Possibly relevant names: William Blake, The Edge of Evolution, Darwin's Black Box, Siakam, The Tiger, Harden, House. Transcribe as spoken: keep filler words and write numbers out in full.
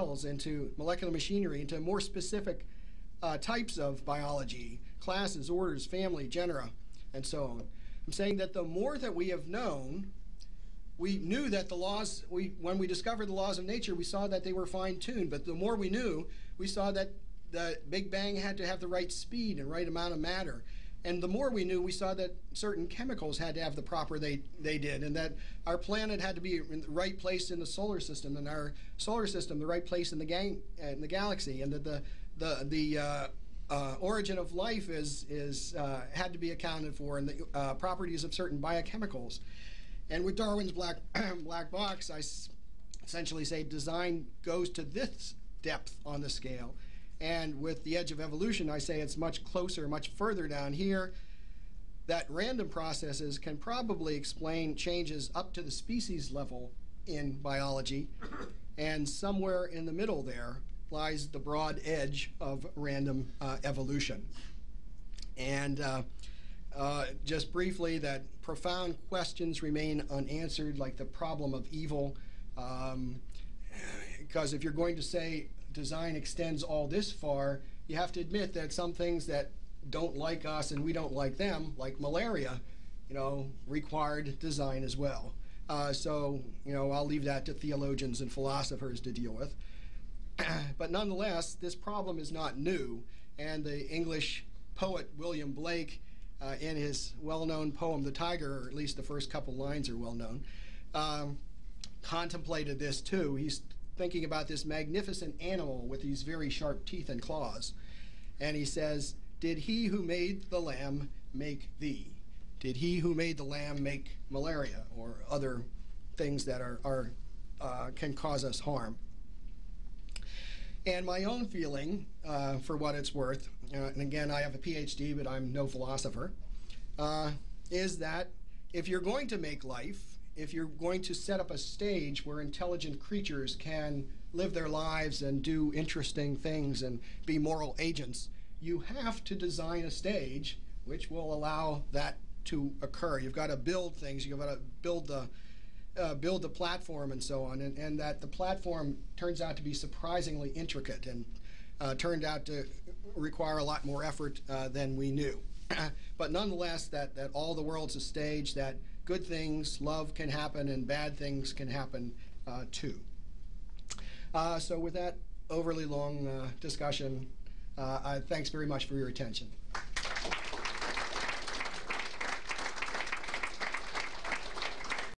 cells, into molecular machinery, into more specific uh, types of biology, classes, orders, family, genera, and so on. I'm saying that the more that we have known, we knew that the laws, we, when we discovered the laws of nature, we saw that they were fine-tuned, but the more we knew, we saw that the Big Bang had to have the right speed and right amount of matter. And the more we knew, we saw that certain chemicals had to have the proper they, they did, and that our planet had to be in the right place in the solar system, and our solar system the right place in the, gang, in the galaxy, and that the, the, the uh, uh, origin of life is, is, uh, had to be accounted for, and the uh, properties of certain biochemicals. And with Darwin's black, black box, I s essentially say design goes to this depth on the scale. And with The Edge of Evolution, I say it's much closer, much further down here, that random processes can probably explain changes up to the species level in biology. And somewhere in the middle there lies the broad edge of random uh, evolution. And uh, uh, just briefly, that profound questions remain unanswered, like the problem of evil. Um, because if you're going to say design extends all this far, you have to admit that some things that don't like us and we don't like them, like malaria, you know, required design as well. Uh, so, you know, I'll leave that to theologians and philosophers to deal with. But nonetheless, this problem is not new, and the English poet William Blake, uh, in his well-known poem The Tiger, or at least the first couple lines are well-known, um, contemplated this too. He's thinking about this magnificent animal with these very sharp teeth and claws. And he says, did he who made the lamb make thee? Did he who made the lamb make malaria or other things that are, are uh, can cause us harm? And my own feeling, uh, for what it's worth, uh, and again, I have a PhD, but I'm no philosopher, uh, is that if you're going to make life, if you're going to set up a stage where intelligent creatures can live their lives and do interesting things and be moral agents, you have to design a stage which will allow that to occur. You've got to build things. You've got to build the, uh, build the platform and so on, and, and that the platform turns out to be surprisingly intricate and uh, turned out to require a lot more effort uh, than we knew. But nonetheless, that, that all the world's a stage, that good things, love can happen, and bad things can happen uh, too. Uh, so with that overly long uh, discussion, uh, I, thanks very much for your attention.